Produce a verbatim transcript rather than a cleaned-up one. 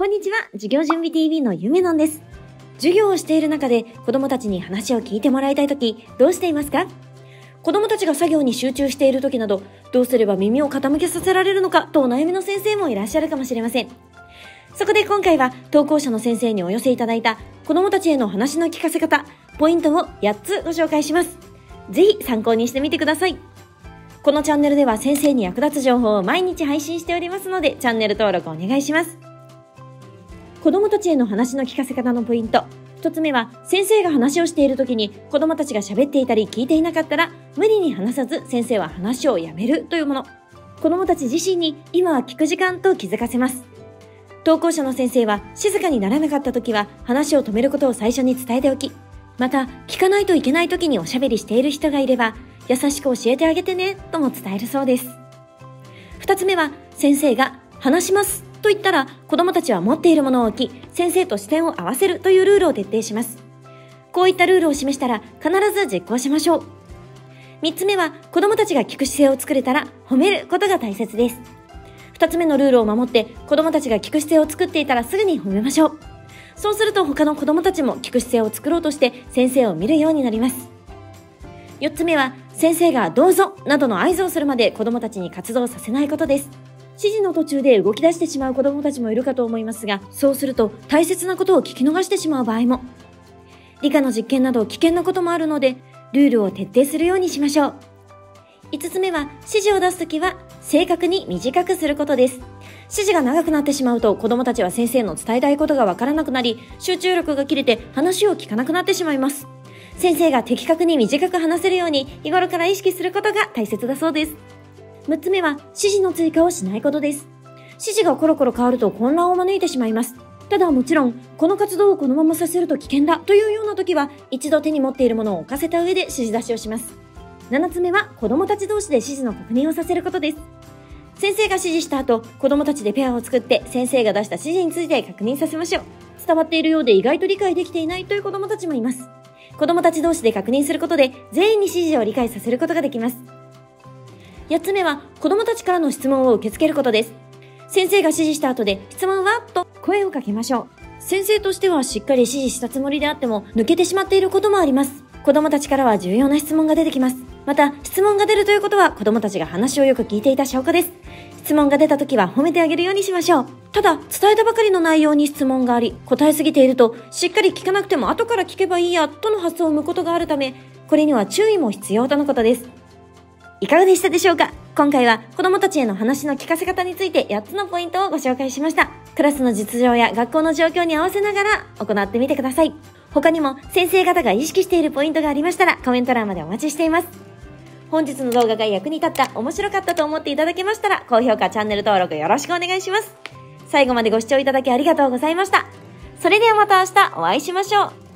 こんにちは、授業準備 ティーブイ のゆめのんです。授業をしている中で子供たちに話を聞いてもらいたいとき、どうしていますか？子供たちが作業に集中しているときなど、どうすれば耳を傾けさせられるのかとお悩みの先生もいらっしゃるかもしれません。そこで今回は投稿者の先生にお寄せいただいた子供たちへの話の聞かせ方、ポイントをやっつご紹介します。ぜひ参考にしてみてください。このチャンネルでは先生に役立つ情報を毎日配信しておりますので、チャンネル登録お願いします。子供たちへの話の聞かせ方のポイント。一つ目は、先生が話をしている時に子供たちが喋っていたり聞いていなかったら、無理に話さず先生は話をやめるというもの。子供たち自身に今は聞く時間と気づかせます。投稿者の先生は静かにならなかった時は話を止めることを最初に伝えておき、また聞かないといけない時におしゃべりしている人がいれば、優しく教えてあげてねとも伝えるそうです。二つ目は、先生が話しますと言ったら子供たちは持っているものを置き、先生と視点を合わせるというルールを徹底します。こういったルールを示したら必ず実行しましょう。三つ目は、子供たちが聞く姿勢を作れたら褒めることが大切です。二つ目のルールを守って子供たちが聞く姿勢を作っていたらすぐに褒めましょう。そうすると他の子供たちも聞く姿勢を作ろうとして先生を見るようになります。四つ目は、先生がどうぞなどの合図をするまで子供たちに活動させないことです。指示の途中で動き出してしまう子どもたちもいるかと思いますが、そうすると大切なことを聞き逃してしまう場合も。理科の実験など危険なこともあるので、ルールを徹底するようにしましょう。いつつめは、指示を出すときは正確に短くすることです。指示が長くなってしまうと子どもたちは先生の伝えたいことがわからなくなり、集中力が切れて話を聞かなくなってしまいます。先生が的確に短く話せるように日頃から意識することが大切だそうです。むっつめは、指示の追加をしないことです。指示がコロコロ変わると混乱を招いてしまいます。ただもちろん、この活動をこのままさせると危険だというような時は、一度手に持っているものを置かせた上で指示出しをします。ななつめは、子供たち同士で指示の確認をさせることです。先生が指示した後、子供たちでペアを作って、先生が出した指示について確認させましょう。伝わっているようで意外と理解できていないという子供たちもいます。子供たち同士で確認することで、全員に指示を理解させることができます。やっつめは、子供たちからの質問を受け付けることです。先生が指示した後で、質問はと声をかけましょう。先生としてはしっかり指示したつもりであっても、抜けてしまっていることもあります。子供たちからは重要な質問が出てきます。また、質問が出るということは、子供たちが話をよく聞いていた証拠です。質問が出た時は褒めてあげるようにしましょう。ただ、伝えたばかりの内容に質問があり、答えすぎていると、しっかり聞かなくても後から聞けばいいや、との発想を生むことがあるため、これには注意も必要とのことです。いかがでしたでしょうか？今回は子供たちへの話の聞かせ方についてやっつのポイントをご紹介しました。クラスの実情や学校の状況に合わせながら行ってみてください。他にも先生方が意識しているポイントがありましたらコメント欄までお待ちしています。本日の動画が役に立った、面白かったと思っていただけましたら高評価、チャンネル登録よろしくお願いします。最後までご視聴いただきありがとうございました。それではまた明日お会いしましょう。